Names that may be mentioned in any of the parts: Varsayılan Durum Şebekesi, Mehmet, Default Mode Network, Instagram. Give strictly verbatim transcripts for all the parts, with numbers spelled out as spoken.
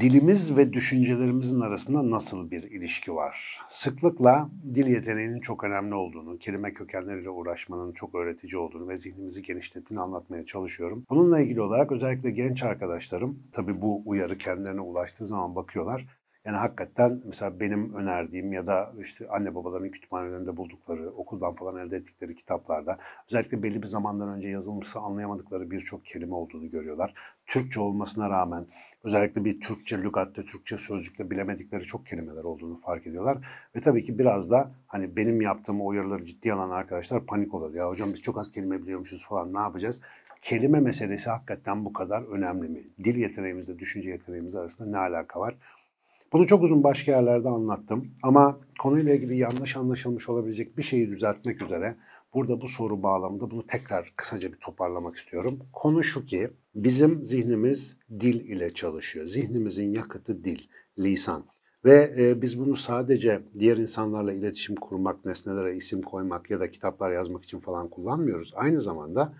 Dilimiz ve düşüncelerimizin arasında nasıl bir ilişki var? Sıklıkla dil yeteneğinin çok önemli olduğunu, kelime kökenleriyle uğraşmanın çok öğretici olduğunu ve zihnimizi genişlettiğini anlatmaya çalışıyorum. Bununla ilgili olarak özellikle genç arkadaşlarım, tabii bu uyarı kendilerine ulaştığı zaman bakıyorlar. Yani hakikaten mesela benim önerdiğim ya da işte anne babaların kütüphanelerinde buldukları, okuldan falan elde ettikleri kitaplarda özellikle belli bir zamandan önce yazılmışsa anlayamadıkları birçok kelime olduğunu görüyorlar. Türkçe olmasına rağmen özellikle bir Türkçe lügatte, Türkçe sözlükte bilemedikleri çok kelimeler olduğunu fark ediyorlar. Ve tabii ki biraz da hani benim yaptığım o uyarıları ciddiye alan arkadaşlar panik oluyor. Ya hocam biz çok az kelime biliyormuşuz falan, ne yapacağız? Kelime meselesi hakikaten bu kadar önemli mi? Dil yeteneğimizle düşünce yeteneğimiz arasında ne alaka var? Bunu çok uzun başka yerlerde anlattım ama konuyla ilgili yanlış anlaşılmış olabilecek bir şeyi düzeltmek üzere burada bu soru bağlamında bunu tekrar kısaca bir toparlamak istiyorum. Konu şu ki bizim zihnimiz dil ile çalışıyor. Zihnimizin yakıtı dil, lisan ve e, biz bunu sadece diğer insanlarla iletişim kurmak, nesnelere isim koymak ya da kitaplar yazmak için falan kullanmıyoruz. Aynı zamanda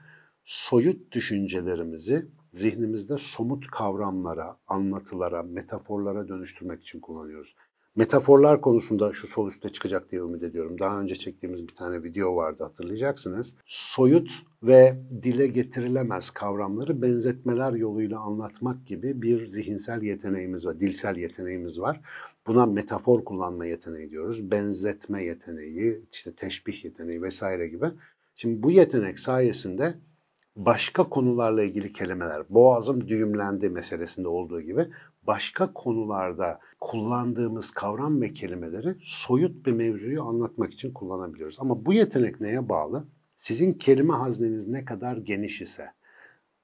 soyut düşüncelerimizi zihnimizde somut kavramlara, anlatılara, metaforlara dönüştürmek için kullanıyoruz. Metaforlar konusunda şu sol üstte çıkacak diye ümit ediyorum. Daha önce çektiğimiz bir tane video vardı, hatırlayacaksınız. Soyut ve dile getirilemez kavramları benzetmeler yoluyla anlatmak gibi bir zihinsel yeteneğimiz var, dilsel yeteneğimiz var. Buna metafor kullanma yeteneği diyoruz. Benzetme yeteneği, işte teşbih yeteneği vesaire gibi. Şimdi bu yetenek sayesinde başka konularla ilgili kelimeler, boğazım düğümlendi meselesinde olduğu gibi başka konularda kullandığımız kavram ve kelimeleri soyut bir mevzuyu anlatmak için kullanabiliyoruz. Ama bu yetenek neye bağlı? Sizin kelime hazneniz ne kadar geniş ise,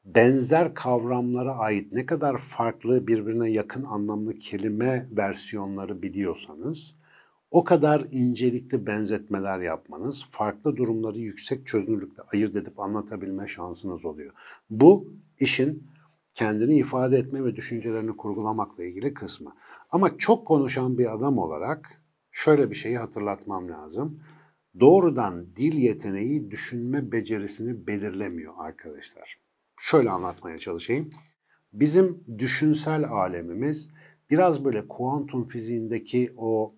benzer kavramlara ait ne kadar farklı birbirine yakın anlamlı kelime versiyonları biliyorsanız, o kadar incelikli benzetmeler yapmanız, farklı durumları yüksek çözünürlükle ayırt edip anlatabilme şansınız oluyor. Bu işin kendini ifade etme ve düşüncelerini kurgulamakla ilgili kısmı. Ama çok konuşan bir adam olarak şöyle bir şeyi hatırlatmam lazım. Doğrudan dil yeteneği düşünme becerisini belirlemiyor arkadaşlar. Şöyle anlatmaya çalışayım. Bizim düşünsel alemimiz biraz böyle kuantum fiziğindeki o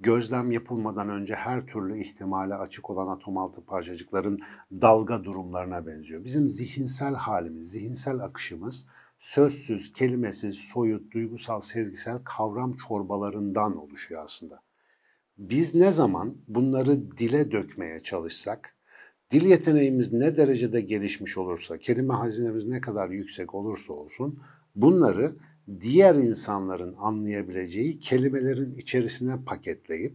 gözlem yapılmadan önce her türlü ihtimale açık olan atom altı parçacıkların dalga durumlarına benziyor. Bizim zihinsel halimiz, zihinsel akışımız sözsüz, kelimesiz, soyut, duygusal, sezgisel kavram çorbalarından oluşuyor aslında. Biz ne zaman bunları dile dökmeye çalışsak, dil yeteneğimiz ne derecede gelişmiş olursa, kelime hazinemiz ne kadar yüksek olursa olsun bunları diğer insanların anlayabileceği kelimelerin içerisine paketleyip,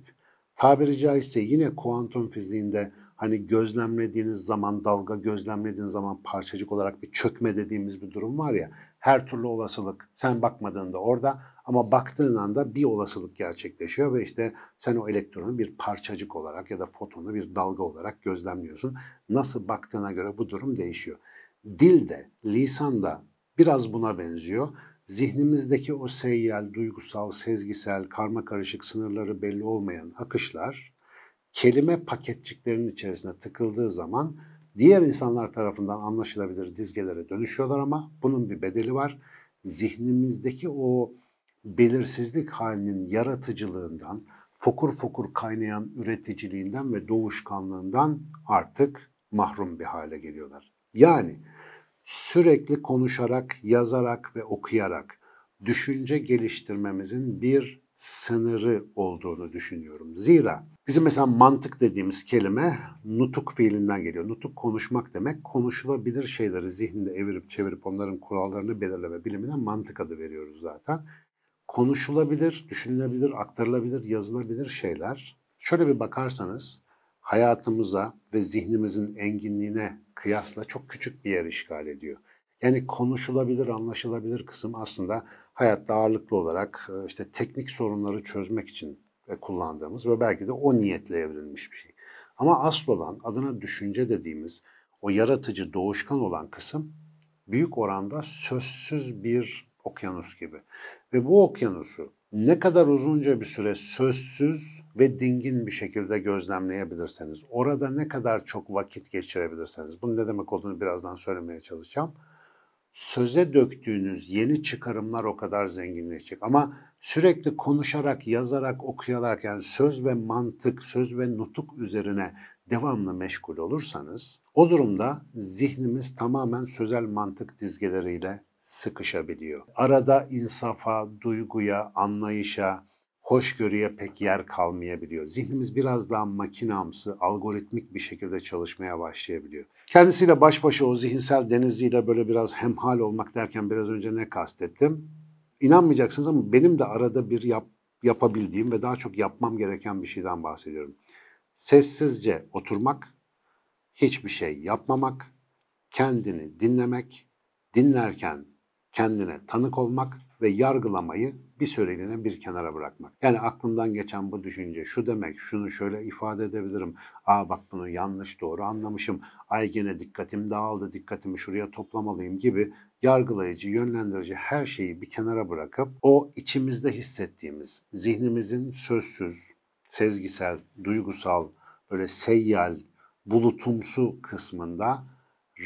tabiri caizse yine kuantum fiziğinde hani gözlemlediğiniz zaman, dalga gözlemlediğiniz zaman parçacık olarak bir çökme dediğimiz bir durum var ya, her türlü olasılık sen bakmadığında orada ama baktığın anda bir olasılık gerçekleşiyor ve işte sen o elektronu bir parçacık olarak ya da fotonu bir dalga olarak gözlemliyorsun. Nasıl baktığına göre bu durum değişiyor. Dil de, lisan da biraz buna benziyor. Zihnimizdeki o seyyel, duygusal, sezgisel, karmakarışık, sınırları belli olmayan akışlar kelime paketçiklerinin içerisine tıkıldığı zaman diğer insanlar tarafından anlaşılabilir dizgelere dönüşüyorlar ama bunun bir bedeli var. Zihnimizdeki o belirsizlik halinin yaratıcılığından, fokur fokur kaynayan üreticiliğinden ve doğuşkanlığından artık mahrum bir hale geliyorlar. Yani sürekli konuşarak, yazarak ve okuyarak düşünce geliştirmemizin bir sınırı olduğunu düşünüyorum. Zira bizim mesela mantık dediğimiz kelime nutuk fiilinden geliyor. Nutuk konuşmak demek, konuşulabilir şeyleri zihninde evirip çevirip onların kurallarını belirleme bilimine mantık adı veriyoruz zaten. Konuşulabilir, düşünülebilir, aktarılabilir, yazılabilir şeyler. Şöyle bir bakarsanız hayatımıza ve zihnimizin enginliğine kıyasla çok küçük bir yer işgal ediyor. Yani konuşulabilir, anlaşılabilir kısım aslında hayatta ağırlıklı olarak işte teknik sorunları çözmek için kullandığımız ve belki de o niyetle evrilmiş bir şey. Ama asıl olan, adına düşünce dediğimiz o yaratıcı, doğuşkan olan kısım büyük oranda sözsüz bir okyanus gibi. Ve bu okyanusu ne kadar uzunca bir süre sözsüz ve dingin bir şekilde gözlemleyebilirseniz, orada ne kadar çok vakit geçirebilirseniz, bunun ne demek olduğunu birazdan söylemeye çalışacağım, söze döktüğünüz yeni çıkarımlar o kadar zenginleşecek. Ama sürekli konuşarak, yazarak, okuyarak, yani söz ve mantık, söz ve nutuk üzerine devamlı meşgul olursanız, o durumda zihnimiz tamamen sözel mantık dizgeleriyle sıkışabiliyor. Arada insafa, duyguya, anlayışa, hoşgörüye pek yer kalmayabiliyor. Zihnimiz biraz daha makinamsı, algoritmik bir şekilde çalışmaya başlayabiliyor. Kendisiyle baş başa o zihinsel deniziyle böyle biraz hemhal olmak derken biraz önce ne kastettim? İnanmayacaksınız ama benim de arada bir yap, yapabildiğim ve daha çok yapmam gereken bir şeyden bahsediyorum. Sessizce oturmak, hiçbir şey yapmamak, kendini dinlemek, dinlerken kendine tanık olmak ve yargılamayı bir süreliğine bir kenara bırakmak. Yani aklımdan geçen bu düşünce şu demek, şunu şöyle ifade edebilirim. Aa bak bunu yanlış doğru anlamışım. Ay gene dikkatim dağıldı, dikkatimi şuraya toplamalıyım gibi yargılayıcı, yönlendirici her şeyi bir kenara bırakıp o içimizde hissettiğimiz, zihnimizin sözsüz, sezgisel, duygusal, böyle seyyal, bulutumsu kısmında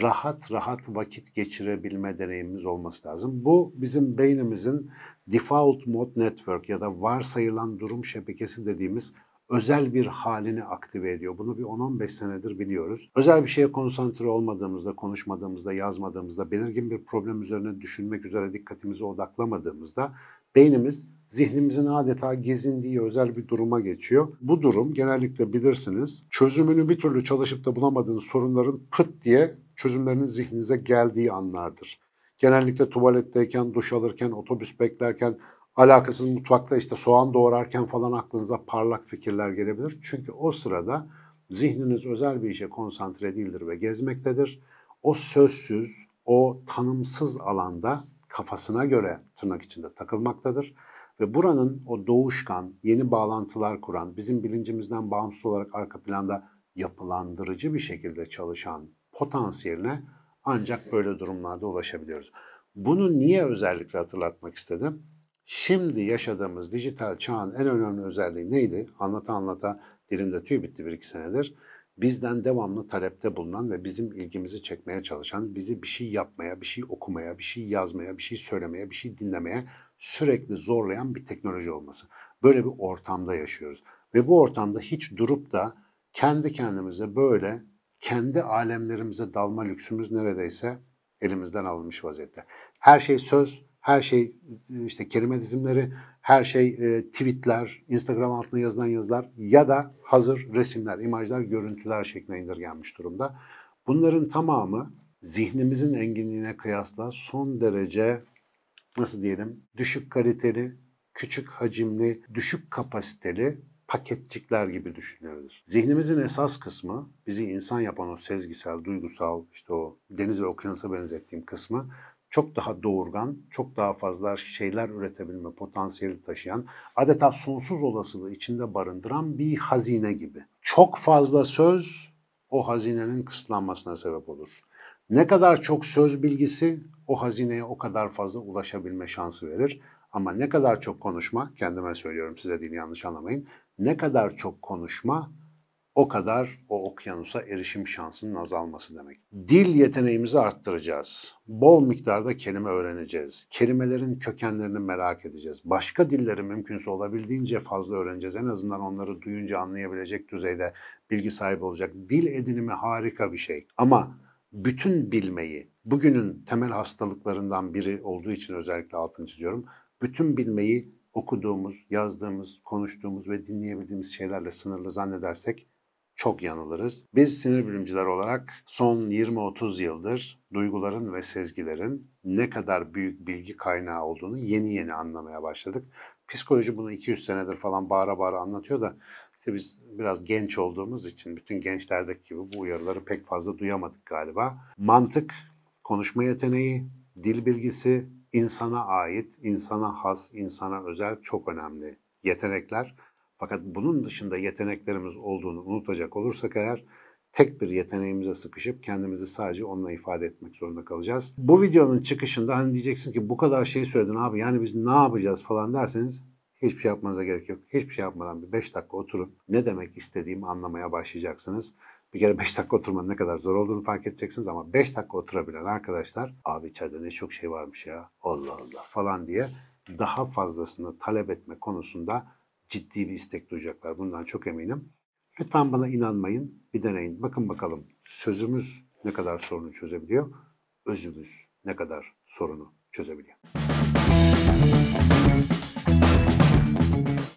rahat rahat vakit geçirebilme deneyimimiz olması lazım. Bu bizim beynimizin Default Mode Network ya da varsayılan durum şebekesi dediğimiz özel bir halini aktive ediyor. Bunu bir on on beş senedir biliyoruz. Özel bir şeye konsantre olmadığımızda, konuşmadığımızda, yazmadığımızda, belirgin bir problem üzerine düşünmek üzere dikkatimizi odaklamadığımızda beynimiz zihnimizin adeta gezindiği özel bir duruma geçiyor. Bu durum genellikle bilirsiniz çözümünü bir türlü çalışıp da bulamadığınız sorunların pıt diye çözümlerinin zihninize geldiği anlardır. Genellikle tuvaletteyken, duş alırken, otobüs beklerken, alakasız mutfakta işte soğan doğrarken falan aklınıza parlak fikirler gelebilir. Çünkü o sırada zihniniz özel bir işe konsantre değildir ve gezmektedir. O sözsüz, o tanımsız alanda kafasına göre tırnak içinde takılmaktadır. Ve buranın o doğuşkan, yeni bağlantılar kuran, bizim bilincimizden bağımsız olarak arka planda yapılandırıcı bir şekilde çalışan potansiyeline ancak böyle durumlarda ulaşabiliyoruz. Bunu niye özellikle hatırlatmak istedim? Şimdi yaşadığımız dijital çağın en önemli özelliği neydi? Anlata anlata dilimde tüy bitti bir iki senedir. Bizden devamlı talepte bulunan ve bizim ilgimizi çekmeye çalışan, bizi bir şey yapmaya, bir şey okumaya, bir şey yazmaya, bir şey söylemeye, bir şey dinlemeye sürekli zorlayan bir teknoloji olması. Böyle bir ortamda yaşıyoruz. Ve bu ortamda hiç durup da kendi kendimize böyle kendi alemlerimize dalma lüksümüz neredeyse elimizden alınmış vaziyette. Her şey söz, her şey işte kelime dizimleri, her şey e, tweetler, Instagram altına yazılan yazılar ya da hazır resimler, imajlar, görüntüler şekline indirgenmiş durumda. Bunların tamamı zihnimizin enginliğine kıyasla son derece nasıl diyelim düşük kaliteli, küçük hacimli, düşük kapasiteli paketçikler gibi düşünülebilir. Zihnimizin esas kısmı, bizi insan yapan o sezgisel, duygusal, işte o deniz ve okyanusa benzettiğim kısmı çok daha doğurgan, çok daha fazla şeyler üretebilme potansiyeli taşıyan, adeta sonsuz olasılığı içinde barındıran bir hazine gibi. Çok fazla söz o hazinenin kısıtlanmasına sebep olur. Ne kadar çok söz bilgisi o hazineye o kadar fazla ulaşabilme şansı verir. Ama ne kadar çok konuşma, kendime söylüyorum size değil yanlış anlamayın, ne kadar çok konuşma o kadar o okyanusa erişim şansının azalması demek. Dil yeteneğimizi arttıracağız. Bol miktarda kelime öğreneceğiz. Kelimelerin kökenlerini merak edeceğiz. Başka dilleri mümkünse olabildiğince fazla öğreneceğiz. En azından onları duyunca anlayabilecek düzeyde bilgi sahibi olacak. Dil edinimi harika bir şey. Ama bütün bilmeyi, bugünün temel hastalıklarından biri olduğu için özellikle altını çiziyorum, bütün bilmeyi okuduğumuz, yazdığımız, konuştuğumuz ve dinleyebildiğimiz şeylerle sınırlı zannedersek çok yanılırız. Biz sinir bilimciler olarak son yirmi otuz yıldır duyguların ve sezgilerin ne kadar büyük bilgi kaynağı olduğunu yeni yeni anlamaya başladık. Psikoloji bunu iki yüz senedir falan bağıra bağıra anlatıyor da işte biz biraz genç olduğumuz için bütün gençlerdeki gibi bu uyarıları pek fazla duyamadık galiba. Mantık, konuşma yeteneği, dil bilgisi, insana ait, insana has, insana özel çok önemli yetenekler. Fakat bunun dışında yeteneklerimiz olduğunu unutacak olursak eğer, tek bir yeteneğimize sıkışıp kendimizi sadece onunla ifade etmek zorunda kalacağız. Bu videonun çıkışında hani diyeceksiniz ki bu kadar şey söyledin abi, yani biz ne yapacağız falan derseniz hiçbir şey yapmanıza gerek yok. Hiçbir şey yapmadan bir beş dakika oturun, ne demek istediğimi anlamaya başlayacaksınız. Bir kere beş dakika oturmanın ne kadar zor olduğunu fark edeceksiniz ama beş dakika oturabilen arkadaşlar abi içeride ne çok şey varmış ya, Allah Allah falan diye daha fazlasını talep etme konusunda ciddi bir istek duyacaklar. Bundan çok eminim. Lütfen bana inanmayın, bir deneyin. Bakın bakalım sözümüz ne kadar sorunu çözebiliyor, özümüz ne kadar sorunu çözebiliyor.